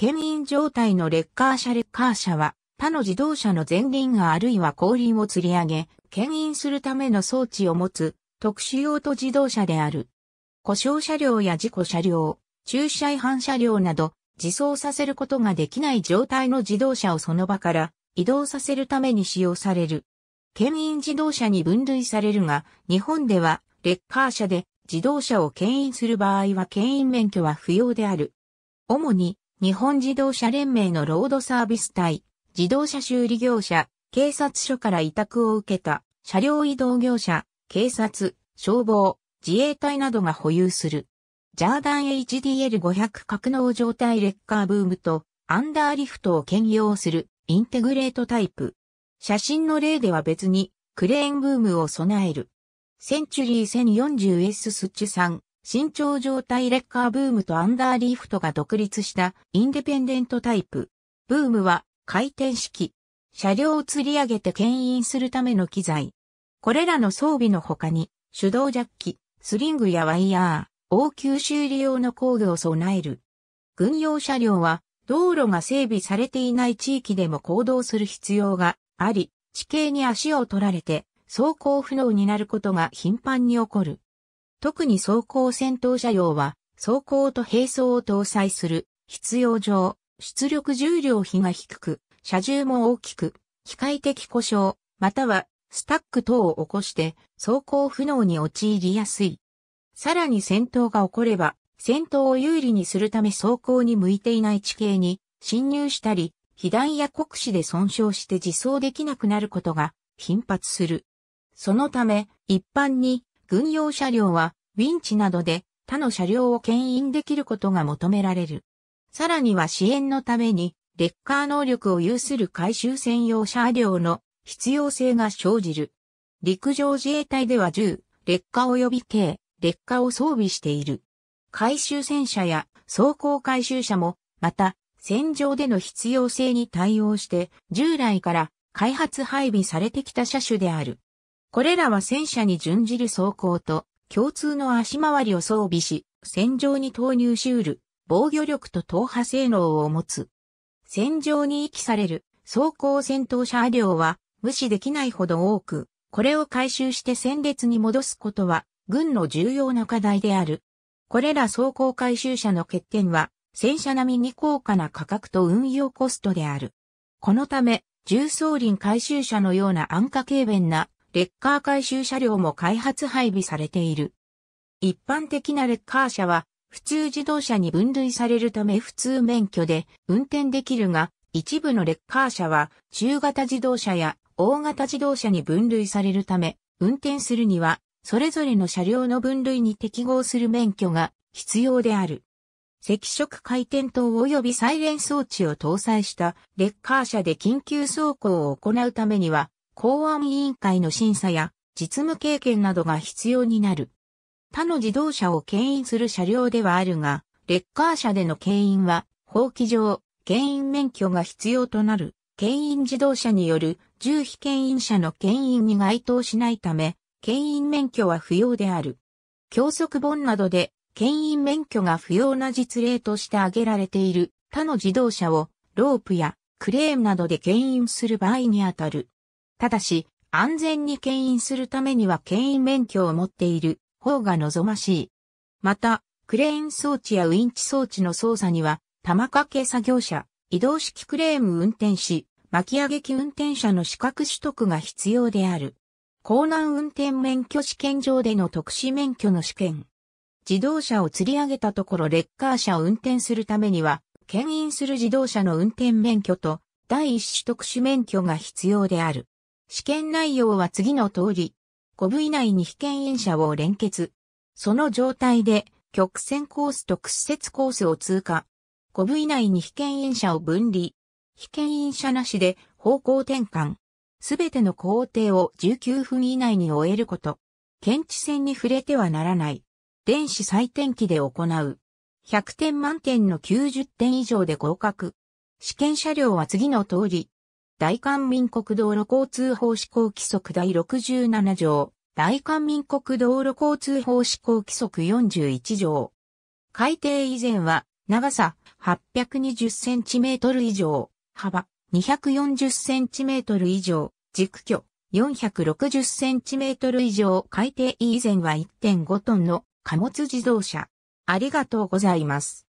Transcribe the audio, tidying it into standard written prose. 牽引状態のレッカー車は他の自動車の前輪あるいは後輪を吊り上げ、牽引するための装置を持つ特殊用途自動車である。故障車両や事故車両、駐車違反車両など自走させることができない状態の自動車をその場から移動させるために使用される。牽引自動車に分類されるが、日本ではレッカー車で自動車を牽引する場合は牽引免許は不要である。主に日本自動車連盟のロードサービス隊、自動車修理業者、警察署から委託を受けた車両移動業者、警察、消防、自衛隊などが保有する。ジャーダン HDL500 格納状態レッカーブームとアンダーリフトを兼用するインテグレートタイプ。写真の例では別にクレーンブームを備える。センチュリー 1040S スチュ産、伸長状態レッカーブームとアンダーリフトが独立したインデペンデントタイプ。ブームは回転式。車両を吊り上げて牽引するための機材。これらの装備の他に、手動ジャッキ、スリングやワイヤー、応急修理用の工具を備える。軍用車両は、道路が整備されていない地域でも行動する必要があり、地形に足を取られて、走行不能になることが頻繁に起こる。特に装甲戦闘車両は、装甲と並走を搭載する、必要上、出力重量比が低く、車重も大きく、機械的故障、またはスタック等を起こして、走行不能に陥りやすい。さらに戦闘が起これば、戦闘を有利にするため走行に向いていない地形に侵入したり、被弾や酷使で損傷して自走できなくなることが頻発する。そのため、一般に軍用車両はウィンチなどで他の車両を牽引できることが求められる。さらには支援のために、レッカー能力を有する回収専用車両の必要性が生じる。陸上自衛隊では10、レッカー及び軽、レッカーを装備している。回収戦車や装甲回収車も、また、戦場での必要性に対応して、従来から開発配備されてきた車種である。これらは戦車に準じる装甲と共通の足回りを装備し、戦場に投入し得る。防御力と踏破性能を持つ。戦場に遺棄される装甲戦闘車両は無視できないほど多く、これを回収して戦列に戻すことは軍の重要な課題である。これら装甲回収車の欠点は戦車並みに高価な価格と運用コストである。このため重装輪回収車のような安価軽便なレッカー回収車両も開発配備されている。一般的なレッカー車は普通自動車に分類されるため普通免許で運転できるが、一部のレッカー車は中型自動車や大型自動車に分類されるため、運転するにはそれぞれの車両の分類に適合する免許が必要である。赤色回転灯及びサイレン装置を搭載したレッカー車で緊急走行を行うためには、公安委員会の審査や実務経験などが必要になる。他の自動車を牽引する車両ではあるが、レッカー車での牽引は、法規上、牽引免許が必要となる、牽引自動車による重被牽引車の牽引に該当しないため、牽引免許は不要である。教則本などで、牽引免許が不要な実例として挙げられている、他の自動車を、ロープやクレーンなどで牽引する場合にあたる。ただし、安全に牽引するためには牽引免許を持っている。方が望ましい。また、クレーン装置やウィンチ装置の操作には、玉掛け作業車、移動式クレーン運転士、巻上げ機運転者の資格取得が必要である。港南運転免許試験場での特殊免許の試験。自動車を吊り上げたところレッカー車を運転するためには、牽引する自動車の運転免許と第一種特殊免許が必要である。試験内容は次の通り。5部以内に被牽引車を連結。その状態で曲線コースと屈折コースを通過。5部以内に被牽引車を分離。被牽引車なしで方向転換。すべての工程を19分以内に終えること。検知線に触れてはならない。電子採点機で行う。100点満点の90点以上で合格。試験車両は次の通り。大韓民国道路交通法施行規則第67条、大韓民国道路交通法施行規則41条。改定以前は、長さ、820cm 以上、幅 240cm 以上、軸距 460cm 以上、改定以前は 1.5 トンの貨物自動車。ありがとうございます。